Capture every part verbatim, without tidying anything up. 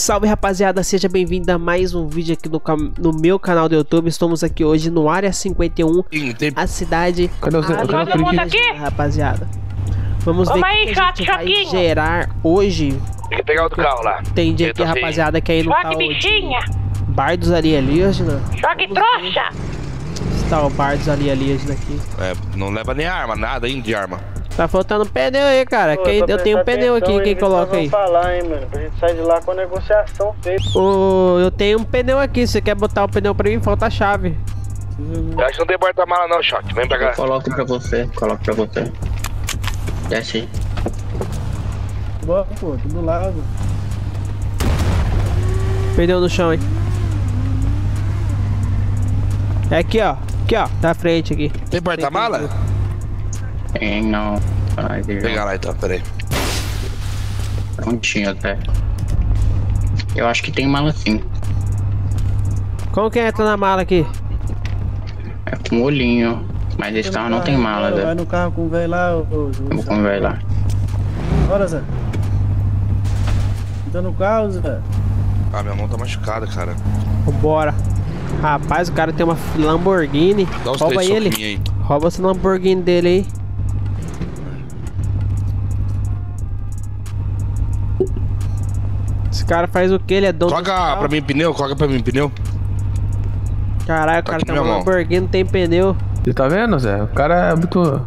Salve rapaziada, seja bem-vindo a mais um vídeo aqui no, no meu canal do YouTube. Estamos aqui hoje no Área cinquenta e um, a cidade... Cadê o todo mundo aqui? Rapaziada, vamos Vamos ver aí, que a gente vai gerar hoje. Tem que pegar outro carro lá. Tem dia aqui, rapaziada, que aí não tá o Bardos ali, ali, Angela. Só que trouxa! Está o Bardos ali, ali, Angela, aqui. É, não leva nem arma, nada, hein, de arma. Tá faltando pneu aí, cara. Pô, quem, eu tenho um pneu aqui, quem coloca aí? Falar, hein, mano, pra gente sair de lá com a negociação feita. Ô, eu tenho um pneu aqui, você quer botar o pneu pra mim? Falta a chave. Eu acho que não tem porta-mala não, Choque. Vem pra cá. Coloco pra você, coloco pra você. Desce aí. Boa, pô, tô do lado. Pneu no chão, hein. É aqui, ó. Aqui, ó. Da frente aqui. Tem porta-mala? Tem não. Ai, vou pegar lá então, peraí. Prontinho até. Eu acho que tem mala sim. Como que entra na mala aqui? É com um olhinho. Mas esse carro não tem mala, Zé. Vai no carro com o velho lá, ô. Eu vou com o velho lá. Bora, Zé. Entra no carro, Zé. Ah, minha mão tá machucada, cara. Bora. Rapaz, o cara tem uma Lamborghini. Dá os rouba ele. Aí. Rouba essa Lamborghini dele aí. Esse cara faz o que? Ele é dono. Coloca pra mim pneu, coloca pra mim pneu. Caralho, o cara tem uma Lamborghini, não tem pneu. Você tá vendo, Zé? O cara é muito...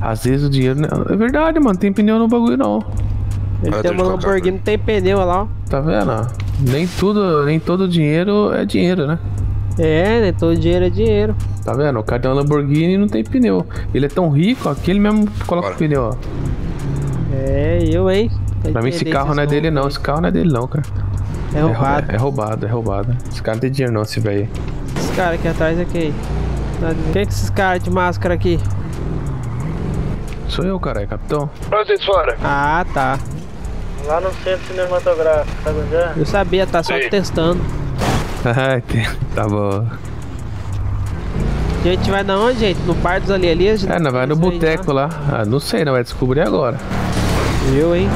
Às vezes o dinheiro... É verdade, mano, tem pneu no bagulho não. Ele tem uma Lamborghini, não tem pneu, olha lá. Tá vendo? Nem tudo, nem todo dinheiro é dinheiro, né? É, né? Todo dinheiro é dinheiro. Tá vendo? O cara tem uma Lamborghini e não tem pneu. Ele é tão rico, ó, que ele mesmo coloca o pneu, ó. É, eu, hein? Pra mim esse carro não é dele não, esse carro não é dele não, cara. É roubado. É, é roubado, é roubado. Esse cara não tem dinheiro não, esse velho. Esse cara aqui atrás é quem? Quem é que esses caras de máscara aqui? Sou eu, cara, é capitão. Pra vocês fora. Ah, tá. Lá no centro cinematográfico, sabe onde é? Eu sabia, tá só testando. Ah, tá bom. A gente vai na onde, gente? No bar dos ali, ali? É, não, vai no boteco lá. Ah, não sei, não vai descobrir agora. Eu, hein?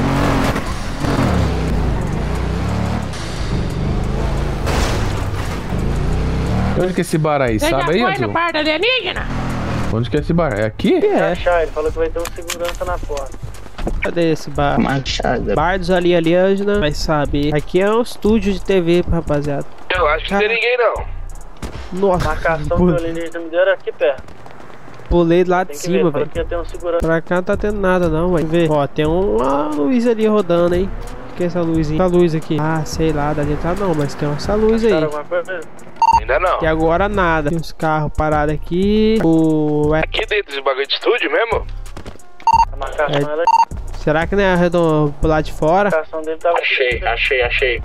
Onde que é esse bar aí? Você sabe aí, Azul? Bar da alienígena? Onde que é esse bar? É aqui? É. Ele falou que vai ter um segurança na porta. Cadê esse bar? Machado. Bar dos ali, alienígena. Vai saber. Aqui é um estúdio de T V, rapaziada. Eu acho que não tem ninguém, não. Nossa. Marcação do alienígena me deram aqui perto. Pulei lá de cima, velho. Um pra cá não tá tendo nada não, vai ver. Ó, tem uma luz ali rodando, hein. Que é essa luz, hein? Essa luz aqui. Ah, sei lá, dali tá não, mas tem essa luz aí. Ainda não. E agora nada. Tem uns carros parados aqui. O... Aqui dentro desse bagulho de estúdio mesmo? É... Será que não é arredondado pro lado de fora? Achei, achei, achei.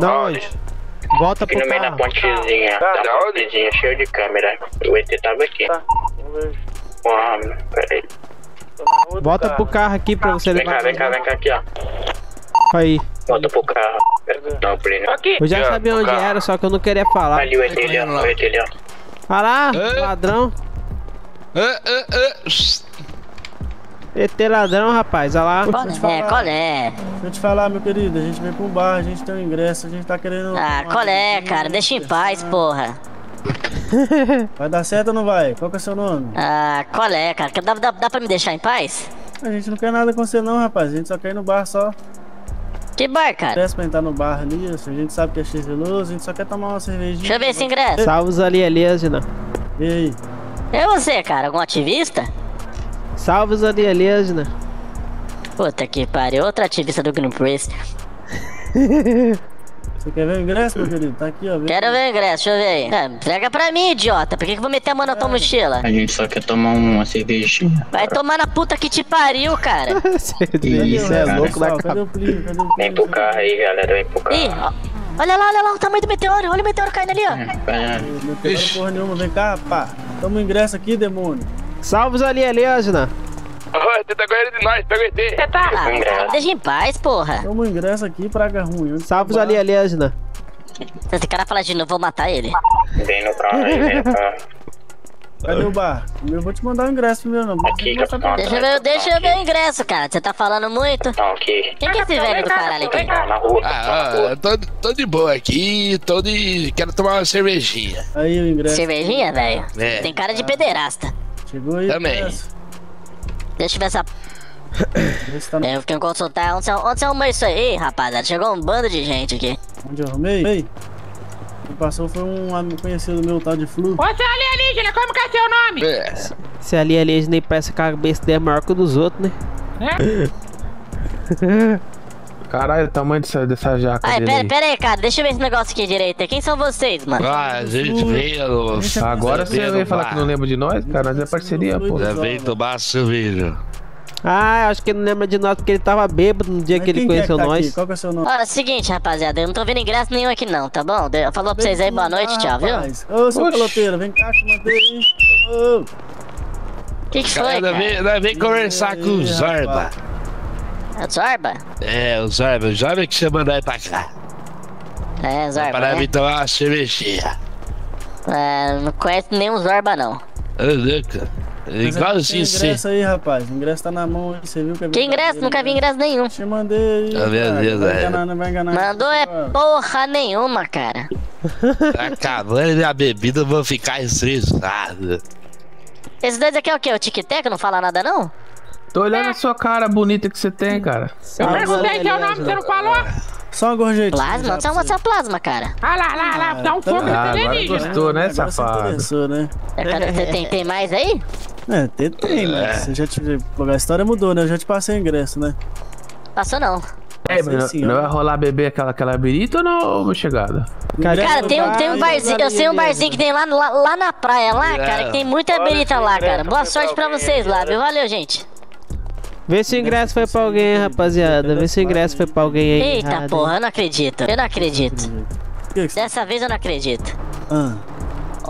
Não, onde? Volta aqui pro no meio carro. Da pontezinha. Tá, da pontezinha, cheio de câmera. O E T tava aqui. Tá. Ah, peraí. Volta pro carro aqui pra você vem levar. Vem cá, vem cá, vem cá aqui, ó. Aí. Volta pro carro. Dá um play, né? Eu já sabia onde carro. Era, só que eu não queria falar. Ali o E T ali, ó. O E T ali, ó. Olha lá, ah. Ladrão. Ah, ah, ah. E T ladrão, rapaz, olha lá. Qual é, qual é? Deixa eu te falar, meu querido, a gente vem pro bar, a gente tem um ingresso, a gente tá querendo... Ah, qual é, cara? Deixa em paz, porra. Vai dar certo ou não vai? Qual que é o seu nome? Ah, qual é, cara? Dá, dá, dá pra me deixar em paz? A gente não quer nada com você não, rapaz. A gente só quer ir no bar só. Que bar, cara? Peço pra entrar no bar ali, a gente sabe que é cheio de luz, a gente só quer tomar uma cervejinha. Deixa eu ver esse ingresso. Salve ali, alienígena. E aí? É você, cara? Algum ativista? Salve os alienígenas. Puta que pariu, outra ativista do Greenpeace. Você quer ver o ingresso, meu querido? Tá aqui, ó. Quero ver o ingresso, deixa eu ver aí. Ah, pega pra mim, idiota. Por que que eu vou meter a mão na tua mochila? A gente só quer tomar uma cervejinha. Vai tomar na puta que te pariu, cara. Isso é louco da cabeça. Vem pro carro aí, galera. Vem pro carro. Ih, olha lá, olha lá o tamanho do meteoro. Olha o meteoro caindo ali, ó. É, meteoro porra nenhuma. Vem cá, pá. Toma o ingresso aqui, demônio. Salve ali, alienígena. Ô, você tá correndo de nós, pega o E T. Você tá? Ah, deixa em paz, porra. Toma um ingresso aqui, praga ruim. Salve ali, alienígena. Se esse cara falar de novo, vou matar ele. Vem no carro aí, vem no carro. Cadê o bar? Eu vou te mandar o ingresso, meu nome. Aqui, capitão, deixa eu ver, deixa eu ver o ingresso, cara. Você tá falando muito? Tá, ok. Quem que é esse velho do caralho aqui? Na rua. Ah, tô, tô de boa aqui, tô de... Quero tomar uma cervejinha. Aí o ingresso. Cervejinha, velho? É. Tem cara de pederasta. Chegou aí também. Deixa eu ver essa... É, eu fiquei consultar. Onde você, onde você arrumou isso aí, rapaziada? Chegou um bando de gente aqui. Onde eu arrumei? Ei. Quem passou foi um amigo conhecido meu, tal de Flu. Ô, seu alienígena, como que é seu nome? É. Se alienígena nem parece que a cabeça dele é maior que o dos outros, né? É. Caralho, o tamanho dessa, dessa jaca. Ai, pera, pera aí, cara, deixa eu ver esse negócio aqui direito. Quem são vocês, mano? Ah, a gente veio. Agora você veio falar que não lembra de nós, cara. Nós é parceria, pô. Já veio tomar cerveja. Ah, acho que ele não lembra de nós porque ele tava bêbado no dia mas que ele conheceu é que tá nós. Aqui? Qual que é o seu nome? Olha, é o seguinte, rapaziada, eu não tô vendo ingresso nenhum aqui não, tá bom? Deu, falou pra vocês aí, boa noite, tchau, rapaz. Viu? Ô, seu peloteiro, vem cá, te mandei aí. Ô. Que que cara, foi, cara? Vem, nós vem conversar e, com o Zorba. É o Zorba? É, o Zorba. O Zorba que você mandou aí pra cá. É, Zorba, para né? Mim tomar uma cervejinha. É, não conheço nenhum Zorba, não. Ô, louco. Igualzinho sim. Ingresso aí, rapaz. O ingresso tá na mão aí, você viu que é que ingresso? Nunca vi ingresso nenhum. Te mandei aí. Ah, meu Deus, velho. Não vai enganar, não vai enganar. Mandou é porra nenhuma, cara. Tá acabando minha bebida, eu vou ficar estressado. Esses dois aqui é o quê? O tic-tac? Não fala nada, não? Tô olhando é. a sua cara bonita que você tem, cara. Eu ah, perguntei teu nome, você não falou? Só uma gorjetinha. Plasma? Não, você almoçou a plasma, cara. Ah lá, lá, lá, dá um fogo. Ah, agora gostou, né, safado? Né? É, tem, tem mais aí? É, tem, tem, mas você já te... a história mudou, né? Eu já te passei o ingresso, né? Passou não. É, mas assim, não, não vai rolar beber aquela, aquela birita ou não, meu chegada? Cara, cara tem, bar, tem um barzinho, eu sei um barzinho que tem lá, lá, lá na praia, lá, é. cara, que tem muita birita lá, cara. Boa sorte pra vocês lá, viu? Valeu, gente. Vê se o ingresso foi pra alguém, rapaziada. Vê se o ingresso foi pra alguém aí. Eita porra, eu não acredito. Eu não acredito. Dessa vez eu não acredito. Ah,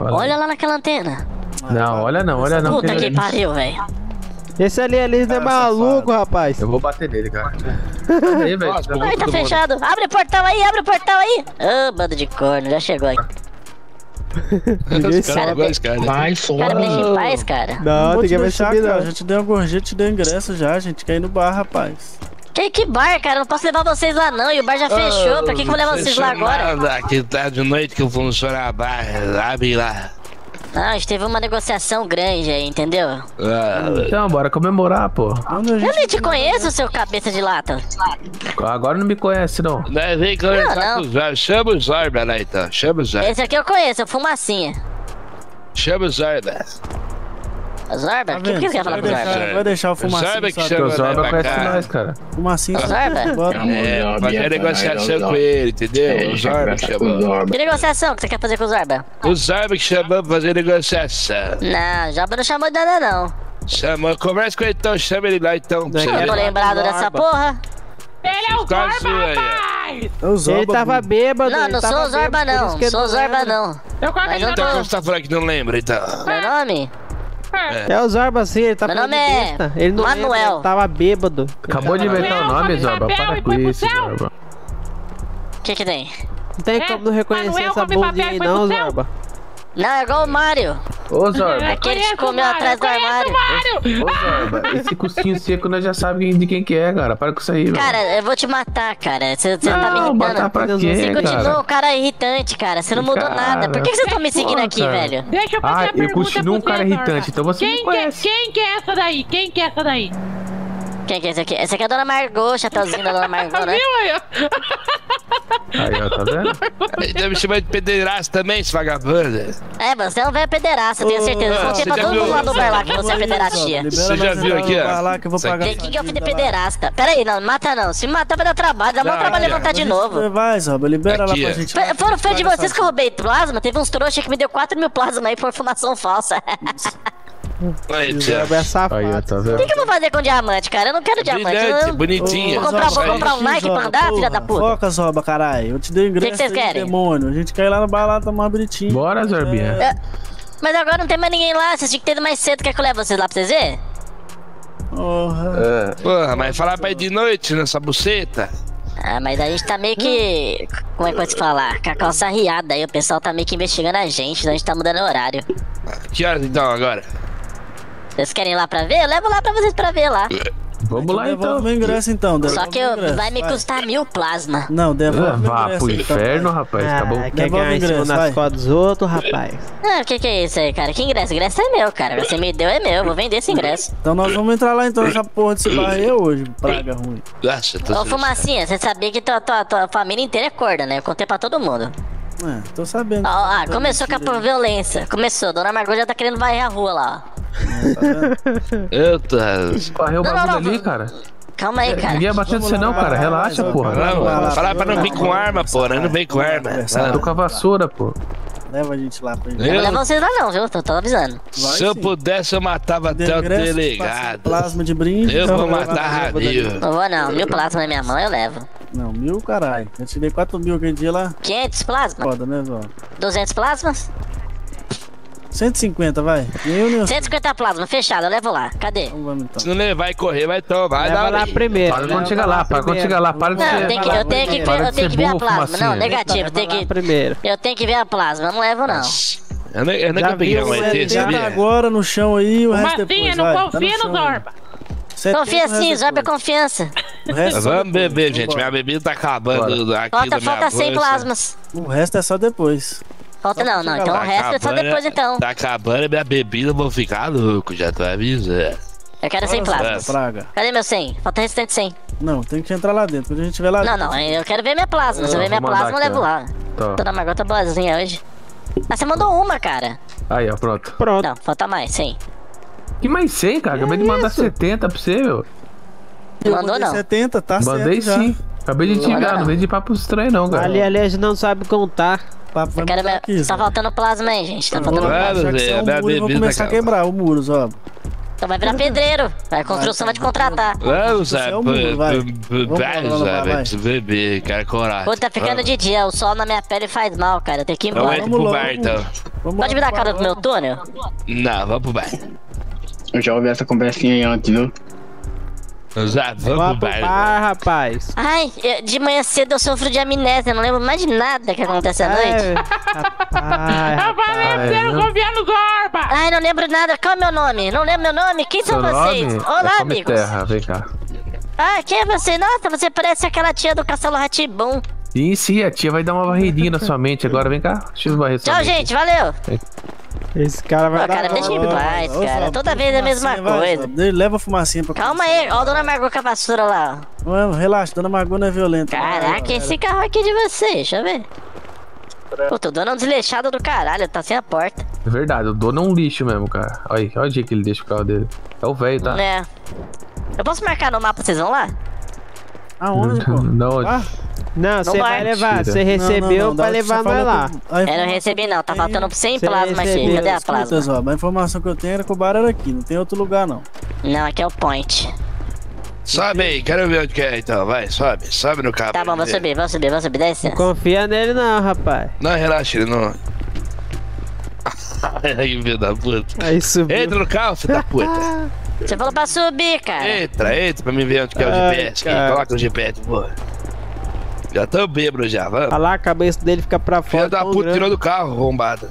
olha lá naquela antena. Não, olha não, olha não. Puta que pariu, velho. Esse ali, ali é maluco, rapaz. Eu vou bater nele, cara. Aí, velho. Ai, tá fechado. Abre o portal aí, abre o portal aí. Ô, bando de corno, já chegou aí. Os cara, os cara, vai, cara, me deixa em paz, cara. Não, não tem que deixar, subir, cara. Já te dei um gorjeta, te dei ingresso já, a gente quer ir no bar, rapaz. Que, que bar, cara? Eu não posso levar vocês lá, não. E o bar já fechou, oh, pra que, que eu vou levar vocês lá agora? Nada, que tá de noite que eu vou funcionar a bar, abre lá. Não, a gente teve uma negociação grande aí, entendeu? Ah, então, bora comemorar, pô. Eu nem te conheço, seu cabeça de lata. Agora não me conhece, não. Não, vem conversar com o Zorba. Chama o Zorba lá, então. Chama o Zorba. Esse aqui eu conheço, é Fumacinha. Chama o Zorba. Zorba? Tá, o que você quer falar com o Zorba? Vai deixar o Fumacinha. O Zorba que chama o Zorba conhece nós, cara. Fumacinha. O Zorba? É, vai ter negociação com ele, entendeu? O Zorba que chama o Zorba. Que negociação que você quer fazer com o Zorba? O Zorba que chamou pra fazer negociação. Não, o Zorba não chamou de nada, não. Chamou, conversa com ele então, chama ele lá então. Eu tô lembrado dessa porra. Ele é o Zorba, rapaz! Ele tava bêbado. Não, não sou o Zorba, não. Sou o Zorba, não. Mas então como você tá falando que não lembra, então? Meu nome? É. É o Zorba, sim, ele tá meu nome é... ele não Manuel. Lembra, ele tava bêbado. Acabou de inventar o nome, Zorba. Para com isso, Zorba. O que que tem? Não tem é. como não reconhecer Manuel, essa bundinha aí não, Zorba. Não, é igual o Mario. Ô, Zorba. Aquele que comeu atrás do armário. Ô, Zorba, esse costinho seco nós já sabemos de quem que é, cara. Para com isso aí, velho. Cara, eu vou te matar, cara. Você tá me irritando. Matar pra quê, você continua o cara irritante, cara. Você não mudou cara, nada. Por que você tá me seguindo aqui, velho? Deixa eu fazer ah, a pergunta. Ah, eu continuo um cara irritante. Então você quem me conhece. Que, quem que é essa daí? Quem que é essa daí? Quem que é essa aqui? Essa aqui é a Dona Margot, chapéuzinho da Dona Margot, né? Aí, ó, tá vendo? Ele deve me chamar de pederaço também, esse vagabundo. É, você não vai pederaço, eu tenho certeza. Eu contei pra todo mundo lá do bar lá que você é pederastia. Você já viu aqui, ó? Quem que eu fui de pederasta? Pera aí, não, mata não. Se matar vai dar trabalho, dá mal trabalho levantar de novo. Vai, Zorba, libera lá pra gente. Foram feios de vocês que eu roubei plasma? Teve uns trouxas que me deu quatro mil plasma aí por formação falsa. O que, que eu vou fazer com diamante, cara? Eu não quero diamante. Brilhante, eu... bonitinha. Vou comprar, vou comprar um Nike pra andar, filha da puta. Foca, Zorba, caralho. Eu te dei o ingresso. O que, que vocês querem? Demônio. A gente cai lá no bar lá tomar bonitinho. Bora, Zorbinha. É... Mas agora não tem mais ninguém lá. Vocês tinham que ter ido mais cedo. Quer que eu leve vocês lá pra vocês verem? Porra. É. Porra, mas falar pra ir de noite nessa buceta. Ah, mas a gente tá meio que... Como é que eu vou te falar? Com a calça arriada aí, o pessoal tá meio que investigando a gente, então a gente tá mudando o horário. Que horas então agora? Vocês querem ir lá pra ver? Eu levo lá pra vocês pra ver lá. Vamos lá então. Meu ingresso então. Só que eu, vai me custar vai. mil plasma. Não, devolve ah, Vá pro inferno, então, rapaz, ah, tá bom? Quer ganhar em cima nas costas dos outros, rapaz? Ah, o que que é isso aí, cara? Que ingresso? Ingresso é meu, cara. Você me deu, é meu. Eu vou vender esse ingresso. Então nós vamos entrar lá então, essa porra desse bar aí hoje, praga ruim. Ô, Fumacinha, você sabia que tua, tua, tua família inteira é corda, né? Eu contei pra todo mundo. É, tô sabendo. Ó, ah, tá começou com a violência. Começou. Dona Margot já tá querendo varrer a rua lá, ó. Eita, escorreu o bagulho ali, cara. Calma aí, cara. Ninguém abatendo você não, cara. Relaxa, porra. Falar pra não vir com arma, porra. Não vem com arma. Tô com a vassoura, porra. Leva a gente lá pra gente. Eu não levo vocês lá não, viu? Tô, tô avisando. Vai, se eu sim. pudesse, eu matava até o delegado. Plasma de brinde. Eu vou matar a radio. Não vou não, mil plasma na minha mão eu levo. Não, mil caralho. Eu tirei quatro mil aquele dia lá. quinhentos plasma? Foda, né, João? duzentos plasmas? cento e cinquenta, vai. Eu, eu... cento e cinquenta plasma, fechado, eu levo lá. Cadê? Vamos então. Se não levar vai correr, vai tomar. Vai leva lá primeiro. Para quando chegar lá, para quando chegar lá, para de ser. Não, eu tenho que, eu tenho que ver a plasma. Não, negativo, tem que. Primeiro. Eu tenho que ver a plasma, eu não levo não. Eu não, eu nunca peguei um E T, sabia? Agora no chão aí, o resto depois, vai. Não confia no Zorba. Confia sim, Zorba é confiança. Vamos beber, gente. Minha bebida tá acabando aqui. Falta, falta cem plasmas. O resto é só depois. Falta não, não, então tá o resto é só depois então. Tá acabando minha bebida, eu vou ficar louco, já tô avisando. Eu quero cem plasmas. Cadê meu cem? Falta restante cem. Não, tem que entrar lá dentro, quando a gente tiver lá não, dentro. Não, não, eu quero ver minha plasma, se eu ver minha plasma eu levo lá. Tá. Dona Margot tá boazinha hoje. Ah, você mandou uma, cara. Aí, ó, pronto. Pronto. Não, falta mais, cem. Que mais cem, cara? Acabei de mandar setenta pra você, meu. Mandou não. setenta, tá certo. Mandei sim. Acabei de te enviar, não vem de papo estranho não, cara. Ali, aliás, não sabe contar. Papo, quero me... aqui, tá faltando plasma aí, gente. Tá faltando plasma. É, é, um vou começar a quebrar o muro, Zé. Então vai virar pedreiro. Vai, a construção vai, vai te contratar. Vamos, Zé. Vai, beber, cara, coragem. Pô, tá ficando de dia. O sol na minha pele faz mal, cara. Tem que ir embora. Vamos pro bar, então. Pode me dar a cara do meu túnel? Não, vamos pro bar. Eu já ouvi essa conversinha aí antes, viu? Já vamos pro bar, rapaz. Ai, eu, de manhã cedo eu sofro de amnésia, não lembro mais de nada que acontece à noite. Apareceram o governo Zorba! Ai, não lembro nada, qual é o meu nome? Não lembro meu nome? Quem são vocês? Olá, amigos. Terra, vem cá. Ah, quem é você? Nossa, você parece aquela tia do Castelo Rá-Tim-Bum. Sim, sim, a tia vai dar uma varridinha na sua mente agora, vem cá. Deixa eu esbarrer sua Tchau, mente. gente, valeu! Vem. Esse cara vai. Pô, cara, deixa em paz, ó, cara. Ó, toda vez é a mesma coisa. Vai, leva a fumacinha pra cá. Calma aí, ó, a dona Margot com a vassoura lá, ó. Mano, relaxa, dona Margot não é violenta. Caraca, cara. Esse carro aqui de vocês, deixa eu ver. Pô, tô dando um desleixado do caralho, tá sem a porta. É verdade, o dono é um lixo mesmo, cara. Olha aí, olha o dia que ele deixa o carro dele. É o velho, tá? É. Eu posso marcar no mapa, vocês vão lá? Aonde, pô? Não, ah? Não, você vai levar, você recebeu pra levar nós lá. Eu não recebi não, tá faltando cem plasma aqui, cadê a plasma? A informação que eu tenho era que o bar era aqui, não tem outro lugar não. Não, aqui é o point. Sobe aí, quero ver onde que é então, vai, sobe, sobe no carro. Tá bom, vou subir, vou subir, vou subir, desce. Não confia nele não, rapaz. Não, relaxa, ele não... Aí, filho da puta. Aí subiu. Entra no carro, filho da puta. Você falou pra subir, cara. Entra, entra pra me ver onde que é o G P S, coloca o G P S, porra. Já tô bêbado já, vamos. Olha lá, a cabeça dele fica pra fora. Filho da puta tirou do carro, arrombada.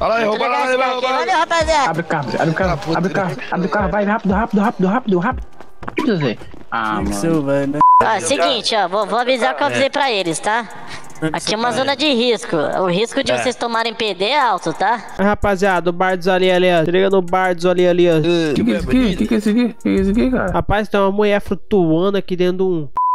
Olha lá, roubou lá, ele vai roubar. Olha, rapaziada. Abre o carro, abre o carro, abre o carro, abre o carro, vai rápido, rápido, rápido, rápido, rápido. Ah, mano. Ó, seguinte, ó, vou, vou avisar o que eu avisei pra eles, tá? Aqui é uma zona de risco. O risco de é. vocês tomarem P D é alto, tá? Rapaziada, o Bardos ali, ali, ó. Liga no Bardos ali, ali, ó. Que que é isso aqui? Que que é isso aqui? Que que é isso aqui, cara? Rapaz, tem uma mulher flutuando aqui dentro de um...